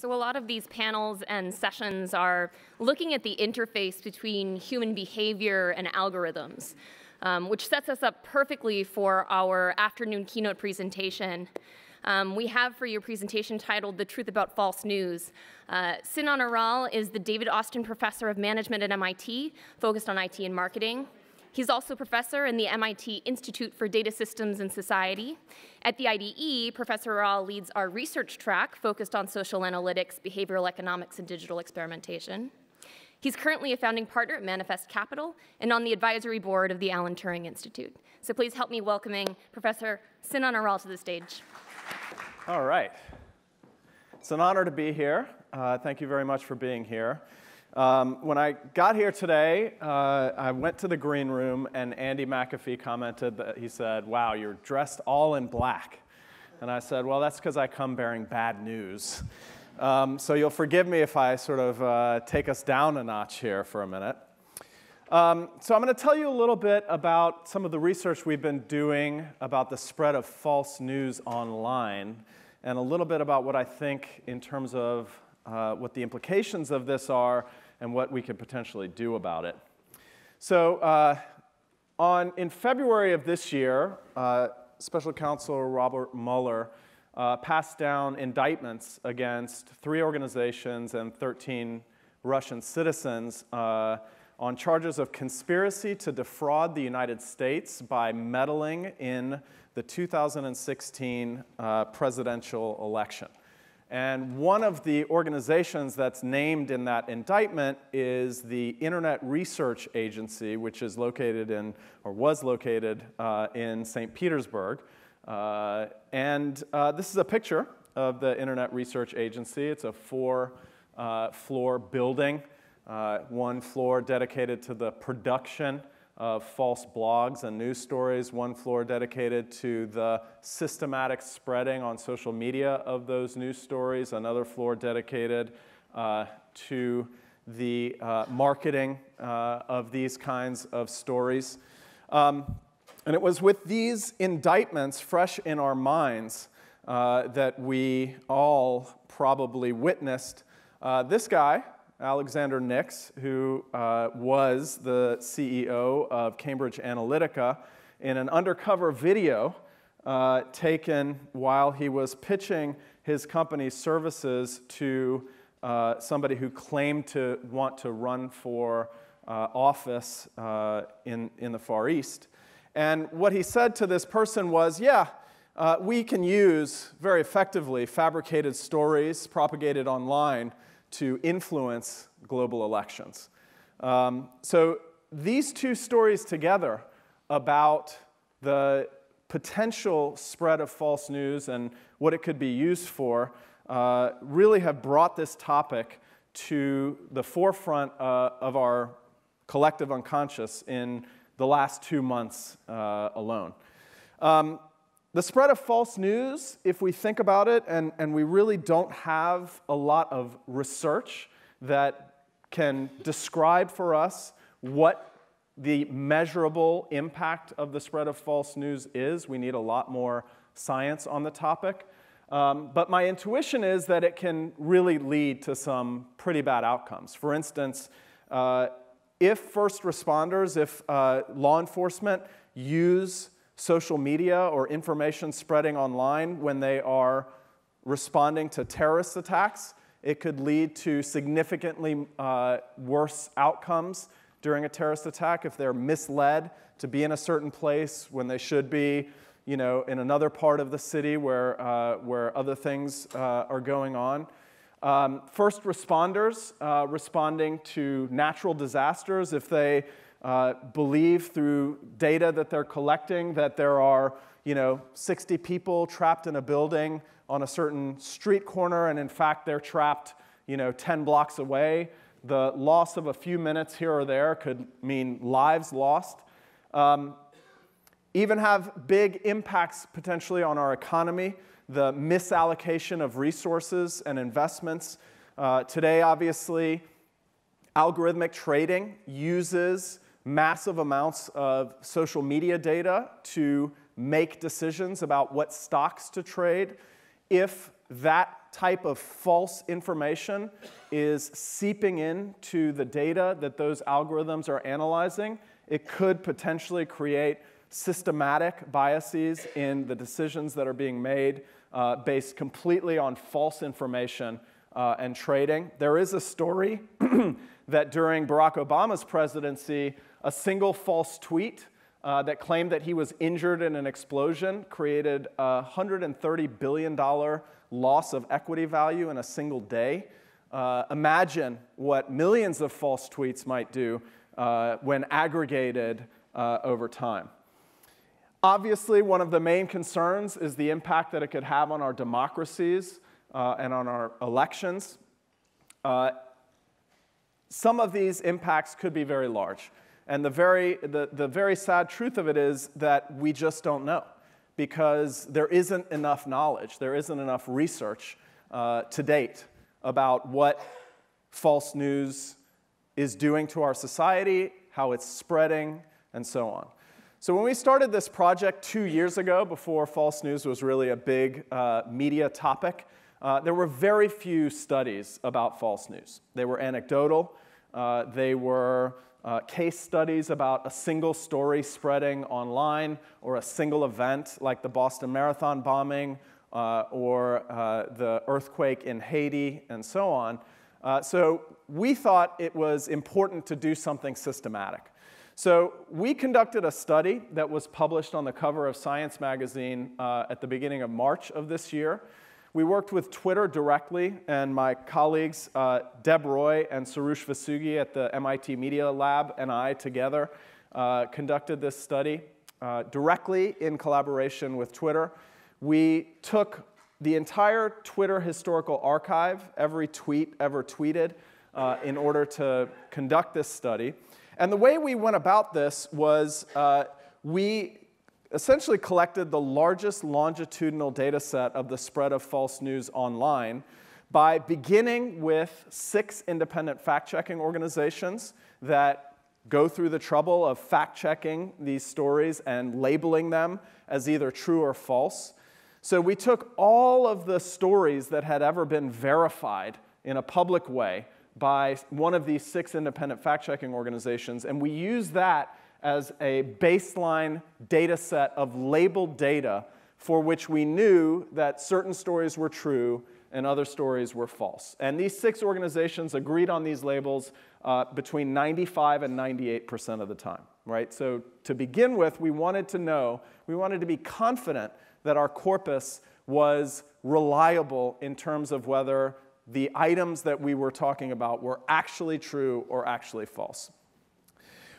So a lot of these panels and sessions are looking at the interface between human behavior and algorithms, which sets us up perfectly for our afternoon keynote presentation. We have for your presentation titled The Truth About False News. Sinan Aral is the David Austin Professor of Management at MIT, focused on IT and marketing. He's also professor in the MIT Institute for Data Systems and Society. At the IDE, Professor Aral leads our research track focused on social analytics, behavioral economics, and digital experimentation. He's currently a founding partner at Manifest Capital and on the advisory board of the Alan Turing Institute. So please help me welcoming Professor Sinan Aral to the stage. All right. It's an honor to be here. Thank you very much for being here. When I got here today, I went to the green room, and Andy McAfee commented that he said, "Wow, you're dressed all in black." And I said, "Well, that's because I come bearing bad news." So you'll forgive me if I sort of take us down a notch here for a minute. So I'm going to tell you a little bit about some of the research we've been doing about the spread of false news online, and a little bit about what I think in terms of what the implications of this are and what we could potentially do about it. So in February of this year, Special Counsel Robert Mueller passed down indictments against 3 organizations and 13 Russian citizens on charges of conspiracy to defraud the United States by meddling in the 2016 presidential election. And one of the organizations that's named in that indictment is the Internet Research Agency, which is located in, or was located in St. Petersburg. This is a picture of the Internet Research Agency. It's a 4-floor building, one floor dedicated to the production of false blogs and news stories, one floor dedicated to the systematic spreading on social media of those news stories, another floor dedicated to the marketing of these kinds of stories. And it was with these indictments fresh in our minds that we all probably witnessed this guy, Alexander Nix, who was the CEO of Cambridge Analytica, in an undercover video taken while he was pitching his company's services to somebody who claimed to want to run for office in the Far East. And what he said to this person was, yeah, we can use very effectively fabricated stories propagated online to influence global elections. So these two stories together about the potential spread of false news and what it could be used for really have brought this topic to the forefront of our collective unconscious in the last 2 months alone. The spread of false news, if we think about it, and we really don't have a lot of research that can describe for us what the measurable impact of the spread of false news is. We need a lot more science on the topic. But my intuition is that it can really lead to some pretty bad outcomes. For instance, if first responders, if law enforcement use social media or information spreading online when they are responding to terrorist attacks, it could lead to significantly worse outcomes during a terrorist attack if they're misled to be in a certain place when they should be, you know, in another part of the city where other things are going on. First responders responding to natural disasters, if they believe through data that they're collecting that there are, you know, 60 people trapped in a building on a certain street corner, and in fact they're trapped, you know, 10 blocks away. The loss of a few minutes here or there could mean lives lost. Even have big impacts potentially on our economy, the misallocation of resources and investments. Today, obviously, algorithmic trading uses massive amounts of social media data to make decisions about what stocks to trade. if that type of false information is seeping into the data that those algorithms are analyzing, it could potentially create systematic biases in the decisions that are being made based completely on false information and trading. There is a story that during Barack Obama's presidency, a single false tweet that claimed that he was injured in an explosion created a $130 billion loss of equity value in a single day. Imagine what millions of false tweets might do when aggregated over time. Obviously, one of the main concerns is the impact that it could have on our democracies and on our elections. Some of these impacts could be very large. And the very sad truth of it is that we just don't know, because there isn't enough knowledge, there isn't enough research to date about what false news is doing to our society, how it's spreading, and so on. So when we started this project 2 years ago, before false news was really a big media topic, there were very few studies about false news. They were anecdotal. They were case studies about a single story spreading online or a single event like the Boston Marathon bombing or the earthquake in Haiti and so on. So we thought it was important to do something systematic. So we conducted a study that was published on the cover of Science magazine at the beginning of March of this year. We worked with Twitter directly, and my colleagues, Deb Roy and Soroush Vosoughi at the MIT Media Lab and I together conducted this study directly in collaboration with Twitter. We took the entire Twitter historical archive, every tweet ever tweeted, in order to conduct this study. And the way we went about this was we essentially collected the largest longitudinal data set of the spread of false news online by beginning with 6 independent fact-checking organizations that go through the trouble of fact-checking these stories and labeling them as either true or false. So we took all of the stories that had ever been verified in a public way by one of these 6 independent fact-checking organizations, and we used that as a baseline data set of labeled data for which we knew that certain stories were true and other stories were false. And these 6 organizations agreed on these labels between 95 and 98% of the time, right? So to begin with, we wanted to know, we wanted to be confident that our corpus was reliable in terms of whether the items that we were talking about were actually true or actually false.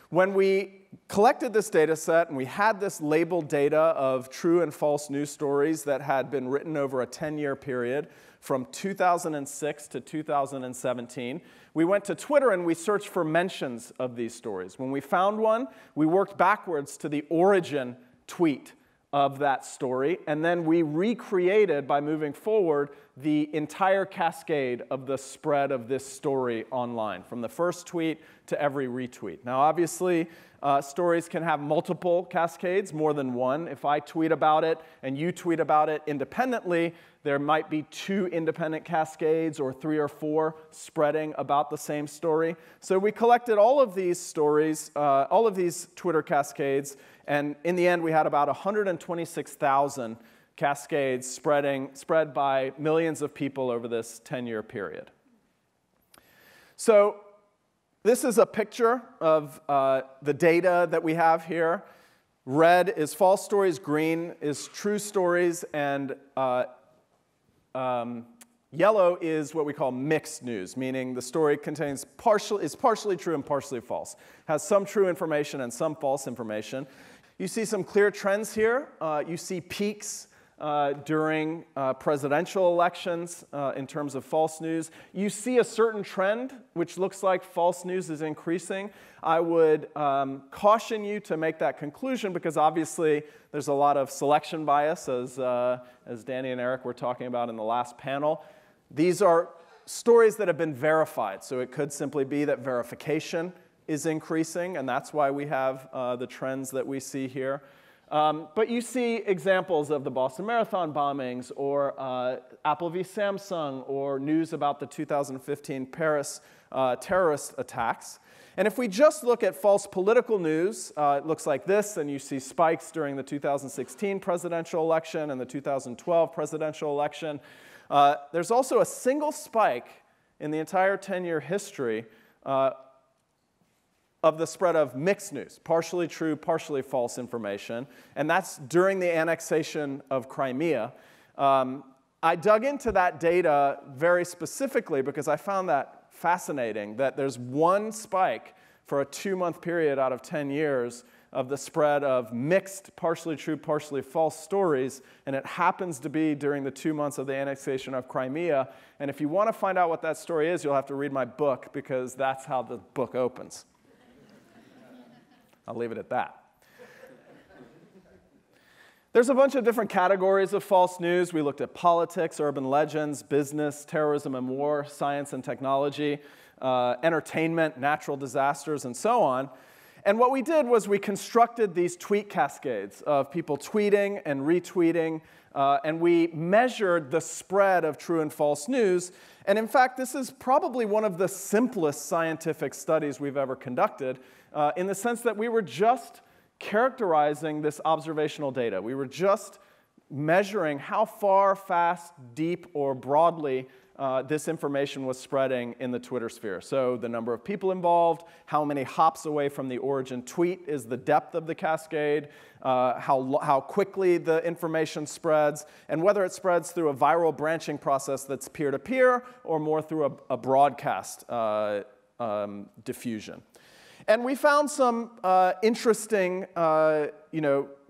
When we collected this data set and we had this labeled data of true and false news stories that had been written over a 10-year period from 2006 to 2017, we went to Twitter and we searched for mentions of these stories. When we found one, we worked backwards to the origin tweet of that story, and then we recreated, by moving forward, the entire cascade of the spread of this story online, from the first tweet to every retweet. Now, obviously, stories can have multiple cascades, more than one. If I tweet about it and you tweet about it independently, there might be 2 independent cascades or 3 or 4 spreading about the same story. So we collected all of these stories, all of these Twitter cascades, and in the end, we had about 126,000 cascades spread by millions of people over this 10-year period. So this is a picture of the data that we have here. Red is false stories, green is true stories, and yellow is what we call mixed news, meaning the story contains is partially true and partially false, has some true information and some false information. You see some clear trends here. You see peaks during presidential elections in terms of false news. You see a certain trend, which looks like false news is increasing. I would caution you to make that conclusion because obviously there's a lot of selection bias, as Danny and Eric were talking about in the last panel. These are stories that have been verified, so it could simply be that verification is increasing, and that's why we have the trends that we see here. But you see examples of the Boston Marathon bombings, or Apple v. Samsung, or news about the 2015 Paris terrorist attacks. And if we just look at false political news, it looks like this, and you see spikes during the 2016 presidential election and the 2012 presidential election. There's also a single spike in the entire 10-year history of the spread of mixed news, partially true, partially false information, and that's during the annexation of Crimea. I dug into that data very specifically because I found that fascinating, that there's one spike for a 2-month period out of 10 years of the spread of mixed, partially true, partially false stories, and it happens to be during the 2 months of the annexation of Crimea. And if you want to find out what that story is, you'll have to read my book, because that's how the book opens. I'll leave it at that. There's a bunch of different categories of false news. We looked at politics, urban legends, business, terrorism and war, science and technology, entertainment, natural disasters, and so on. And what we did was we constructed these tweet cascades of people tweeting and retweeting, and we measured the spread of true and false news. And in fact, this is probably one of the simplest scientific studies we've ever conducted, in the sense that we were just characterizing this observational data. We were just measuring how far, fast, deep, or broadly this information was spreading in the Twitter sphere. So the number of people involved, how many hops away from the origin tweet is the depth of the cascade, how quickly the information spreads, and whether it spreads through a viral branching process that's peer-to-peer or more through a broadcast diffusion. And we found some interesting,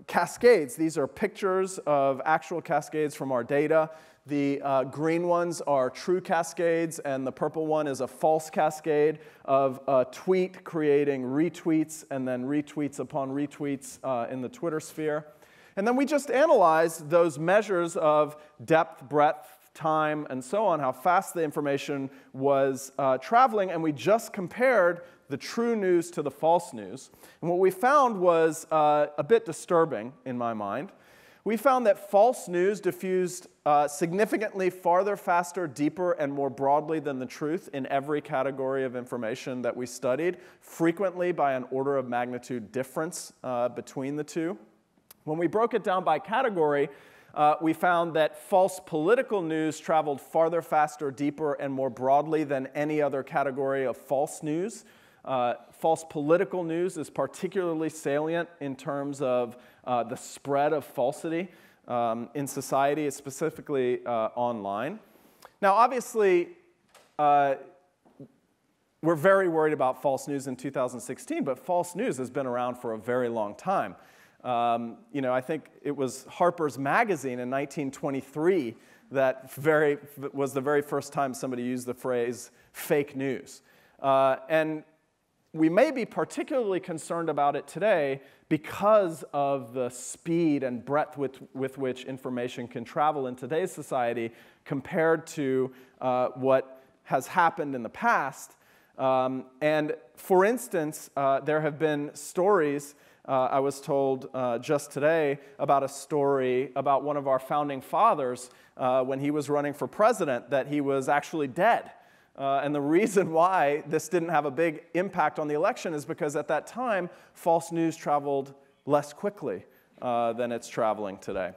cascades. These are pictures of actual cascades from our data. The green ones are true cascades, and the purple one is a false cascade of a tweet creating retweets and then retweets upon retweets in the Twitter sphere. And then we just analyzed those measures of depth, breadth, time, and so on, how fast the information was traveling, and we just compared the true news to the false news. And what we found was a bit disturbing in my mind. We found that false news diffused significantly farther, faster, deeper, and more broadly than the truth in every category of information that we studied, frequently by an order of magnitude difference between the two. When we broke it down by category, we found that false political news traveled farther, faster, deeper, and more broadly than any other category of false news. False political news is particularly salient in terms of the spread of falsity in society, specifically online. Now, obviously, we're very worried about false news in 2016, but false news has been around for a very long time. I think it was Harper's Magazine in 1923 that was the very first time somebody used the phrase fake news. And we may be particularly concerned about it today because of the speed and breadth with which information can travel in today's society compared to what has happened in the past. And for instance, there have been stories. I was told just today about a story about one of our founding fathers when he was running for president, that he was actually dead. And the reason why this didn't have a big impact on the election is because at that time, false news traveled less quickly than it's traveling today.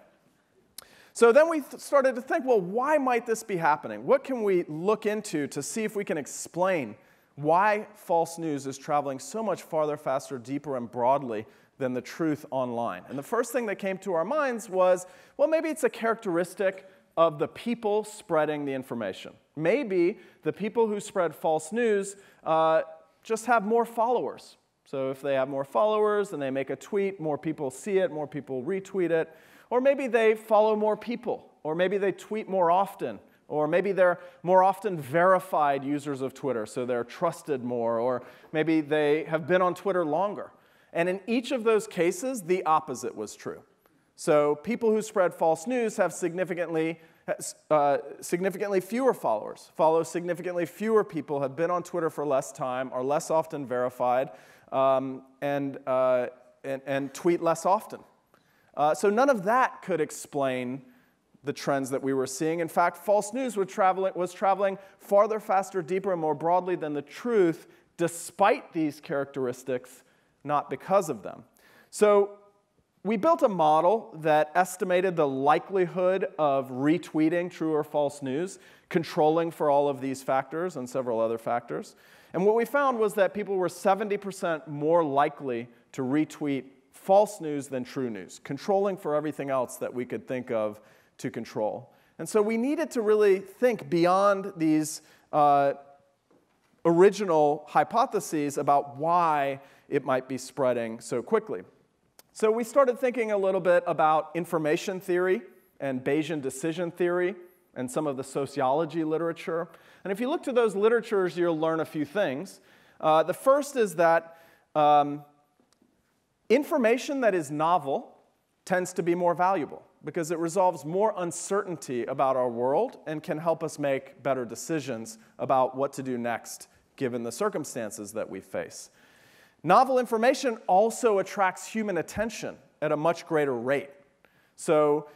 So then we started to think, well, why might this be happening? What can we look into to see if we can explain why false news is traveling so much farther, faster, deeper, and broadly than the truth online? And the first thing that came to our minds was, well, maybe it's a characteristic of the people spreading the information. Maybe the people who spread false news just have more followers. So if they have more followers and they make a tweet, more people see it, more people retweet it. Or maybe they follow more people. Or maybe they tweet more often. Or maybe they're more often verified users of Twitter, so they're trusted more, or maybe they have been on Twitter longer. And in each of those cases, the opposite was true. So people who spread false news have significantly fewer followers, follow significantly fewer people, have been on Twitter for less time, are less often verified, and tweet less often. So none of that could explain the trends that we were seeing. In fact, false news was traveling farther, faster, deeper, and more broadly than the truth, despite these characteristics, not because of them. So we built a model that estimated the likelihood of retweeting true or false news, controlling for all of these factors and several other factors. And what we found was that people were 70% more likely to retweet false news than true news, controlling for everything else that we could think of to control. And so we needed to really think beyond these original hypotheses about why it might be spreading so quickly. So we started thinking a little bit about information theory and Bayesian decision theory and some of the sociology literature. And if you look to those literatures, you'll learn a few things. The first is that information that is novel tends to be more valuable, because it resolves more uncertainty about our world and can help us make better decisions about what to do next, given the circumstances that we face. Novel information also attracts human attention at a much greater rate. So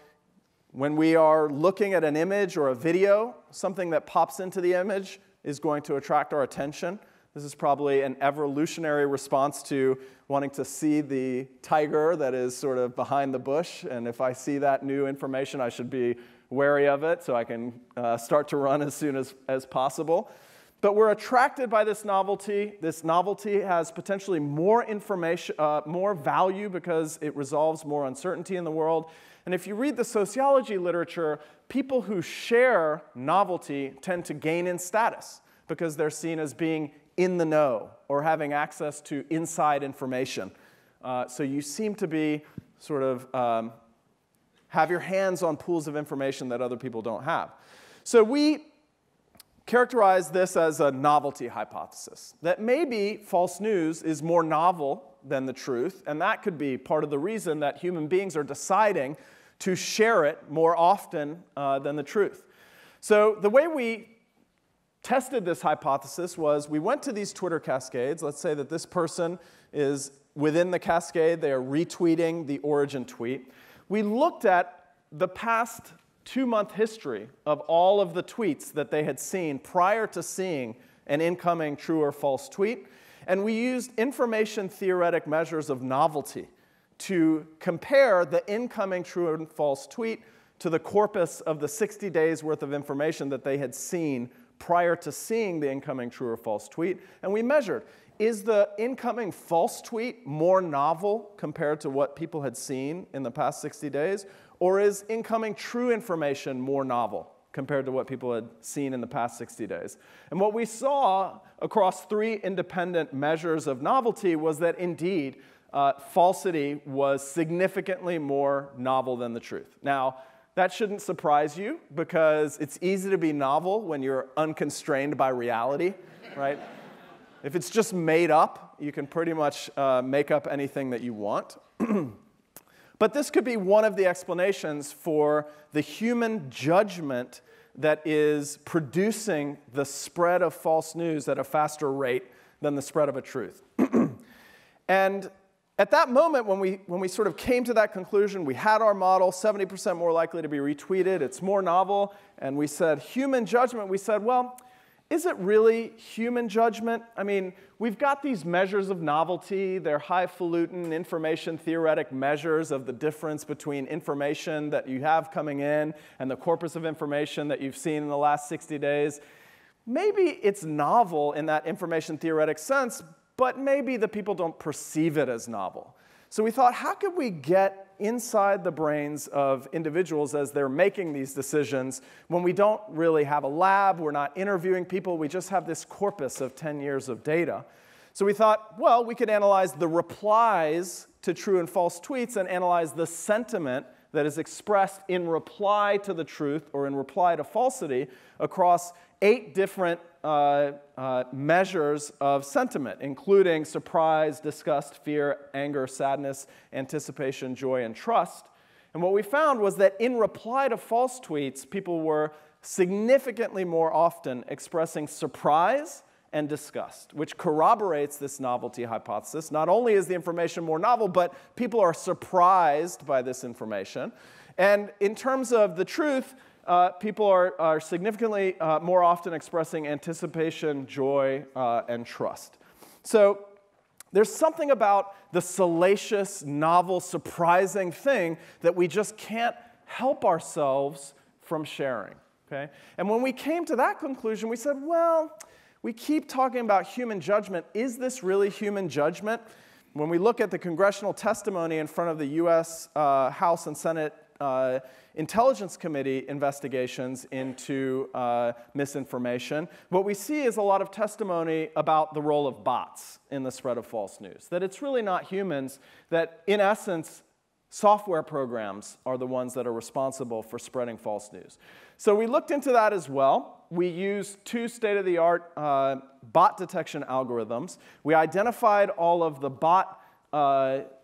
when we are looking at an image or a video, something that pops into the image is going to attract our attention. This is probably an evolutionary response to wanting to see the tiger that is sort of behind the bush. And if I see that new information, I should be wary of it so I can start to run as soon as possible. But we're attracted by this novelty. This novelty has potentially more information, more value, because it resolves more uncertainty in the world. And if you read the sociology literature, people who share novelty tend to gain in status, because they're seen as being in the know or having access to inside information. So you seem to be sort of have your hands on pools of information that other people don't have. So we characterize this as a novelty hypothesis, that maybe false news is more novel than the truth, and that could be part of the reason that human beings are deciding to share it more often than the truth. So the way we tested this hypothesis was we went to these Twitter cascades. Let's say that this person is within the cascade. They are retweeting the origin tweet. We looked at the past two-month history of all of the tweets that they had seen prior to seeing an incoming true or false tweet. And we used information theoretic measures of novelty to compare the incoming true and false tweet to the corpus of the 60 days worth of information that they had seen prior to seeing the incoming true or false tweet. And we measured, is the incoming false tweet more novel compared to what people had seen in the past 60 days? Or is incoming true information more novel compared to what people had seen in the past 60 days? And what we saw across three independent measures of novelty was that indeed, falsity was significantly more novel than the truth. Now, that shouldn't surprise you, because it's easy to be novel when you're unconstrained by reality, right? If it's just made up, you can pretty much make up anything that you want. But this could be one of the explanations for the human judgment that is producing the spread of false news at a faster rate than the spread of a truth. And at that moment, when we sort of came to that conclusion, we had our model, 70% more likely to be retweeted, it's more novel, and we said human judgment. We said, well, is it really human judgment? I mean, we've got these measures of novelty. They're highfalutin information theoretic measures of the difference between information that you have coming in and the corpus of information that you've seen in the last 60 days. Maybe it's novel in that information theoretic sense, but maybe the people don't perceive it as novel. So we thought, how could we get inside the brains of individuals as they're making these decisions when we don't really have a lab, we're not interviewing people, we just have this corpus of 10 years of data? So we thought, well, we could analyze the replies to true and false tweets and analyze the sentiment that is expressed in reply to the truth or in reply to falsity across 8 different measures of sentiment, including surprise, disgust, fear, anger, sadness, anticipation, joy, and trust. And what we found was that in reply to false tweets, people were significantly more often expressing surprise and disgust, which corroborates this novelty hypothesis. Not only is the information more novel, but people are surprised by this information. And in terms of the truth, people are significantly more often expressing anticipation, joy, and trust. So there's something about the salacious, novel, surprising thing that we just can't help ourselves from sharing. Okay? And when we came to that conclusion, we said, well, we keep talking about human judgment. Is this really human judgment? When we look at the congressional testimony in front of the US House and Senate Intelligence Committee investigations into misinformation, what we see is a lot of testimony about the role of bots in the spread of false news, that it's really not humans, that in essence, software programs are the ones that are responsible for spreading false news. So we looked into that as well. We used two state-of-the-art bot detection algorithms. We identified all of the bot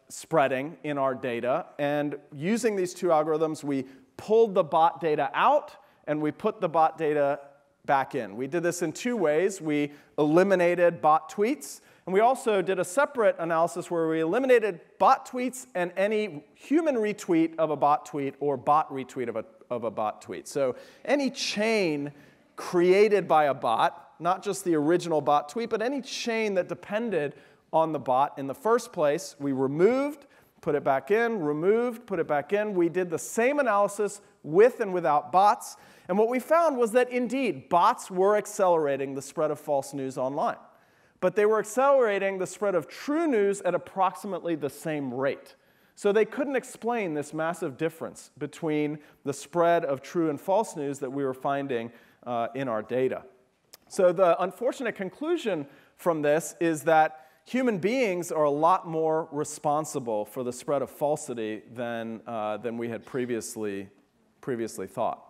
spreading in our data. And using these two algorithms, we pulled the bot data out, and we put the bot data back in. We did this in two ways. We eliminated bot tweets. And we also did a separate analysis where we eliminated bot tweets and any human retweet of a bot tweet or bot retweet of a bot tweet. So any chain created by a bot, not just the original bot tweet, but any chain that depended on the bot in the first place, we removed, put it back in, removed, put it back in. We did the same analysis with and without bots. And what we found was that, indeed, bots were accelerating the spread of false news online. But they were accelerating the spread of true news at approximately the same rate. So they couldn't explain this massive difference between the spread of true and false news that we were finding in our data. So the unfortunate conclusion from this is that human beings are a lot more responsible for the spread of falsity than we had previously thought.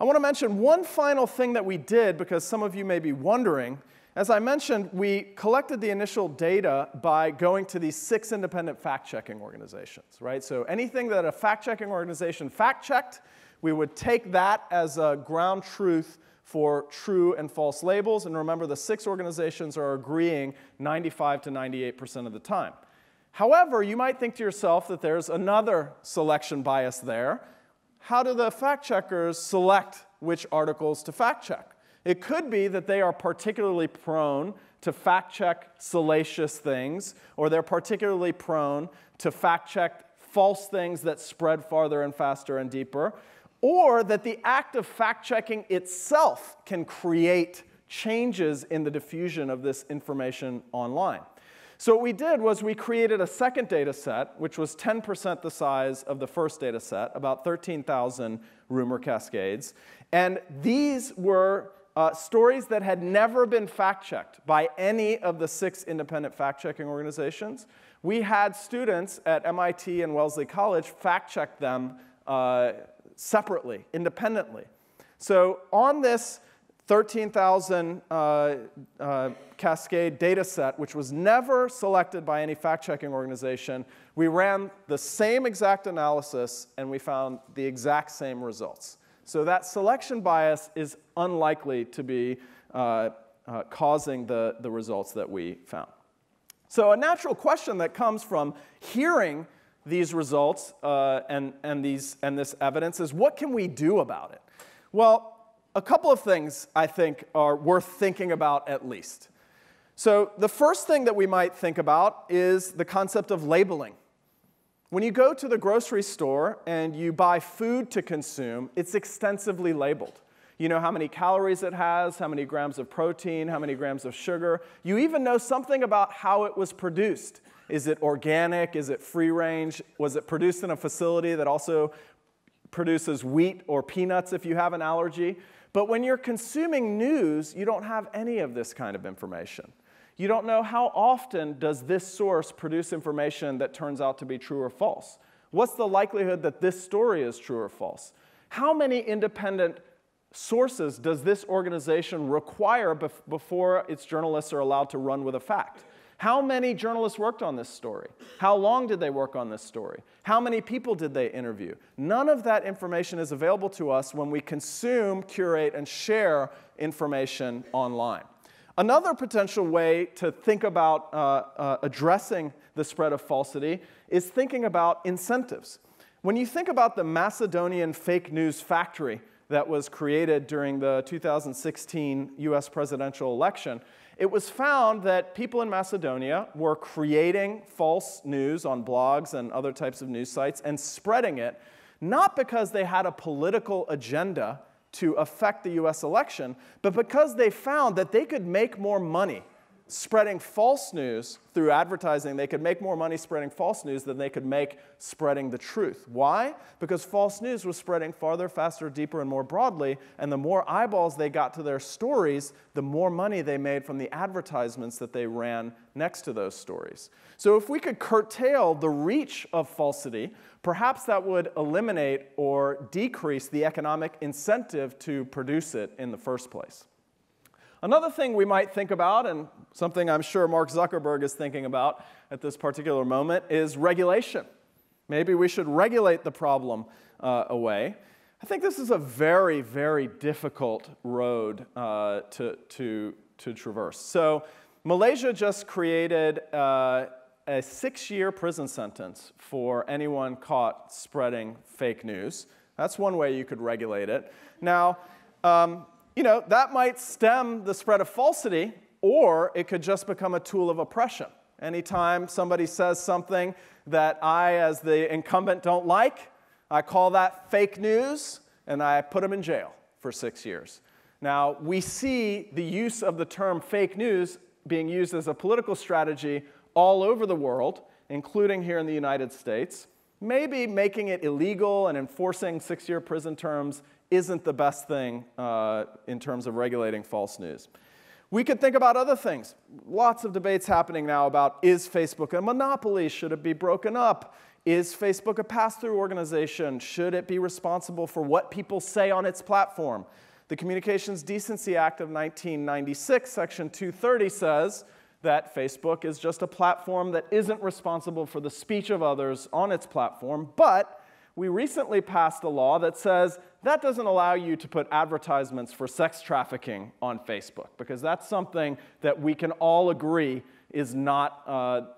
I want to mention one final thing that we did, because some of you may be wondering. As I mentioned, we collected the initial data by going to these 6 independent fact-checking organizations, right? So anything that a fact-checking organization fact-checked, we would take that as a ground truth for true and false labels. And remember, the 6 organizations are agreeing 95 to 98% of the time. However, you might think to yourself that there's another selection bias there. How do the fact-checkers select which articles to fact-check? It could be that they are particularly prone to fact-check salacious things, or they're particularly prone to fact-check false things that spread farther and faster and deeper, or that the act of fact-checking itself can create changes in the diffusion of this information online. So what we did was we created a second data set, which was 10% the size of the first data set, about 13,000 rumor cascades. And these were stories that had never been fact-checked by any of the 6 independent fact-checking organizations. We had students at MIT and Wellesley College fact-check them separately, independently. So on this 13,000 cascade data set, which was never selected by any fact-checking organization, we ran the same exact analysis, and we found the exact same results. So that selection bias is unlikely to be causing the results that we found. So a natural question that comes from hearing these results and this evidence is, what can we do about it? Well, a couple of things I think are worth thinking about at least. So the first thing that we might think about is the concept of labeling. When you go to the grocery store and you buy food to consume, it's extensively labeled. You know how many calories it has, how many grams of protein, how many grams of sugar. You even know something about how it was produced. Is it organic? Is it free range? Was it produced in a facility that also produces wheat or peanuts if you have an allergy? But when you're consuming news, you don't have any of this kind of information. You don't know how often does this source produce information that turns out to be true or false. What's the likelihood that this story is true or false? How many independent sources does this organization require before its journalists are allowed to run with a fact? How many journalists worked on this story? How long did they work on this story? How many people did they interview? None of that information is available to us when we consume, curate, and share information online. Another potential way to think about addressing the spread of falsity is thinking about incentives. When you think about the Macedonian fake news factory that was created during the 2016 US presidential election, it was found that people in Macedonia were creating false news on blogs and other types of news sites and spreading it, not because they had a political agenda to affect the US election, but because they found that they could make more money spreading false news through advertising. They could make more money spreading false news than they could make spreading the truth. Why? Because false news was spreading farther, faster, deeper, and more broadly, and the more eyeballs they got to their stories, the more money they made from the advertisements that they ran next to those stories. So if we could curtail the reach of falsity, perhaps that would eliminate or decrease the economic incentive to produce it in the first place. Another thing we might think about, and something I'm sure Mark Zuckerberg is thinking about at this particular moment, is regulation. Maybe we should regulate the problem away. I think this is a very, very difficult road to traverse. So Malaysia just created a 6-year prison sentence for anyone caught spreading fake news. That's one way you could regulate it. Now, you know, that might stem the spread of falsity, or it could just become a tool of oppression. Anytime somebody says something that I, as the incumbent, don't like, I call that fake news, and I put them in jail for 6 years. Now, we see the use of the term fake news being used as a political strategy all over the world, including here in the United States. Maybe making it illegal and enforcing 6-year prison terms isn't the best thing in terms of regulating false news. We could think about other things. Lots of debates happening now about, is Facebook a monopoly? Should it be broken up? Is Facebook a pass-through organization? Should it be responsible for what people say on its platform? The Communications Decency Act of 1996, Section 230, says that Facebook is just a platform that isn't responsible for the speech of others on its platform, but we recently passed a law that says that doesn't allow you to put advertisements for sex trafficking on Facebook, because that's something that we can all agree is not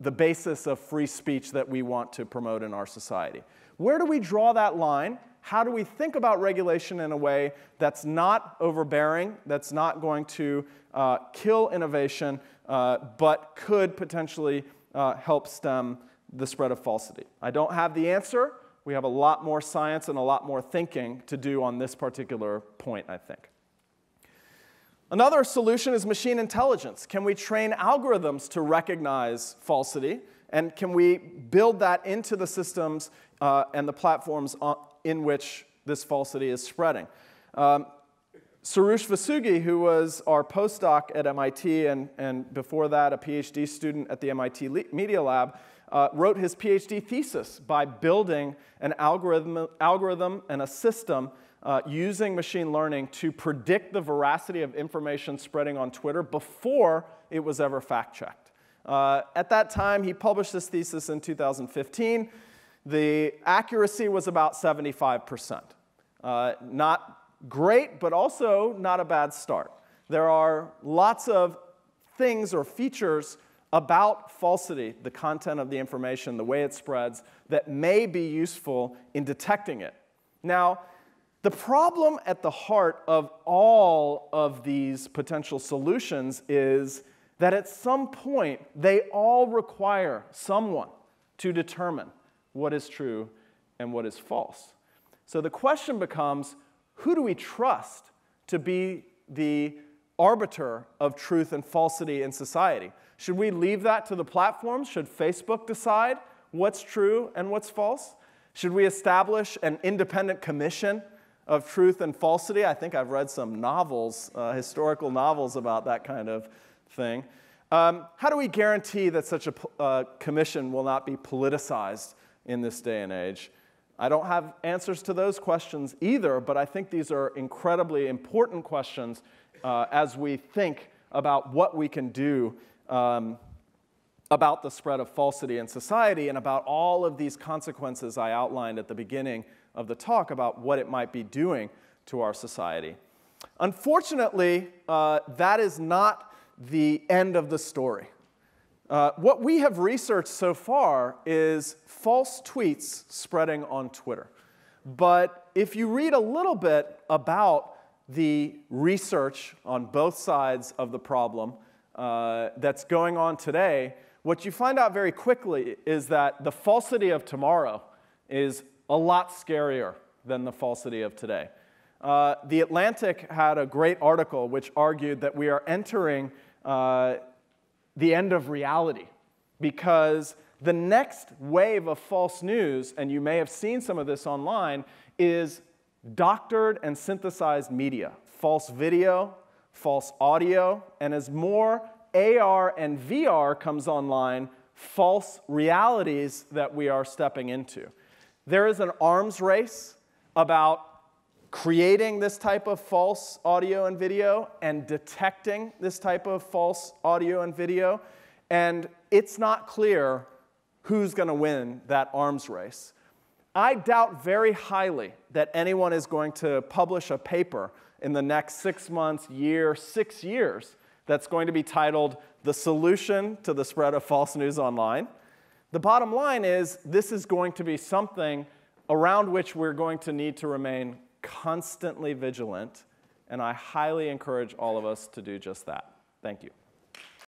the basis of free speech that we want to promote in our society. Where do we draw that line? How do we think about regulation in a way that's not overbearing, that's not going to kill innovation, but could potentially help stem the spread of falsity? I don't have the answer. We have a lot more science and a lot more thinking to do on this particular point, I think. Another solution is machine intelligence. Can we train algorithms to recognize falsity? And can we build that into the systems and the platforms in which this falsity is spreading? Soroush Vosoughi, who was our postdoc at MIT and before that a PhD student at the MIT Media Lab, wrote his PhD thesis by building an algorithm and a system using machine learning to predict the veracity of information spreading on Twitter before it was ever fact-checked. At that time, he published this thesis in 2015. The accuracy was about 75%. Not great, but also not a bad start. There are lots of things or features about falsity, the content of the information, the way it spreads, that may be useful in detecting it. Now, the problem at the heart of all of these potential solutions is that at some point, they all require someone to determine what is true and what is false. So the question becomes, who do we trust to be the arbiter of truth and falsity in society? Should we leave that to the platforms? Should Facebook decide what's true and what's false? Should we establish an independent commission of truth and falsity? I think I've read some novels, historical novels about that kind of thing. How do we guarantee that such a commission will not be politicized in this day and age? I don't have answers to those questions either, but I think these are incredibly important questions as we think about what we can do about the spread of falsity in society and about all of these consequences I outlined at the beginning of the talk about what it might be doing to our society. Unfortunately, that is not the end of the story. What we have researched so far is false tweets spreading on Twitter. But if you read a little bit about the research on both sides of the problem that's going on today, what you find out very quickly is that the falsity of tomorrow is a lot scarier than the falsity of today. The Atlantic had a great article which argued that we are entering the end of reality, because the next wave of false news, and you may have seen some of this online, is doctored and synthesized media, false video, false audio, and as more AR and VR comes online, false realities that we are stepping into. There is an arms race about creating this type of false audio and video and detecting this type of false audio and video, and it's not clear who's going to win that arms race. I doubt very highly that anyone is going to publish a paper in the next 6 months, year, 6 years that's going to be titled "The Solution to the Spread of False News Online." The bottom line is this is going to be something around which we're going to need to remain constantly vigilant, and I highly encourage all of us to do just that. Thank you.